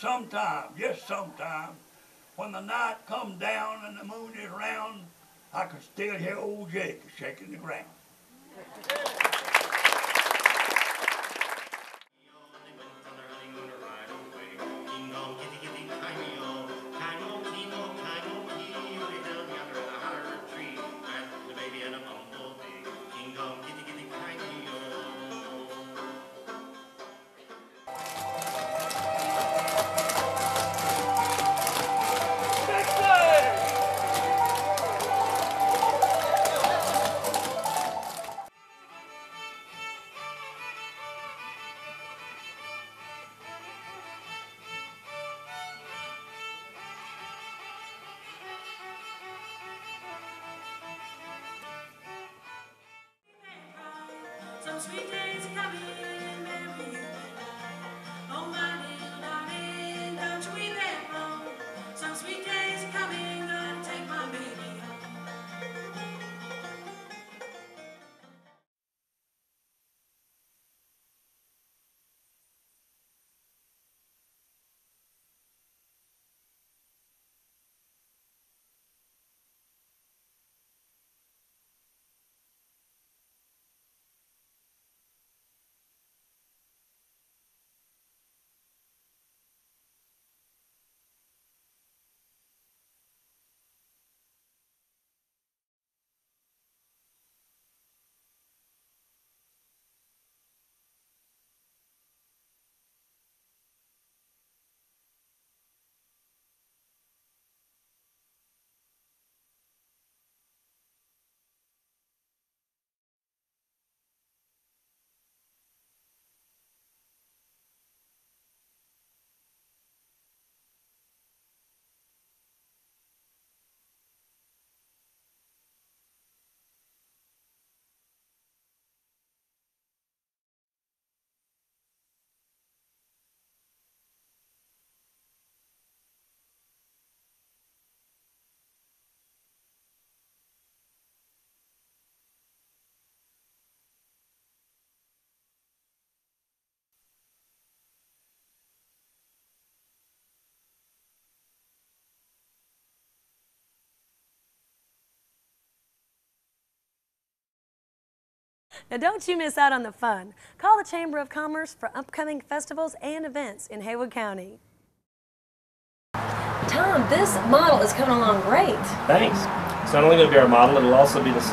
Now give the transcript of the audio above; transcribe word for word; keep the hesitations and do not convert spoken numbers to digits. Sometime, just sometime, when the night comes down and the moon is round, I can still hear old Jake shaking the ground. Sweet days coming, baby. Oh, my dear darling, don't you be that wrong. Some sweet days coming, gonna take my baby . Now don't you miss out on the fun. Call the Chamber of Commerce for upcoming festivals and events in Haywood County. Tom, this model is coming along great. Thanks. It's not only going to be our model, it'll also be the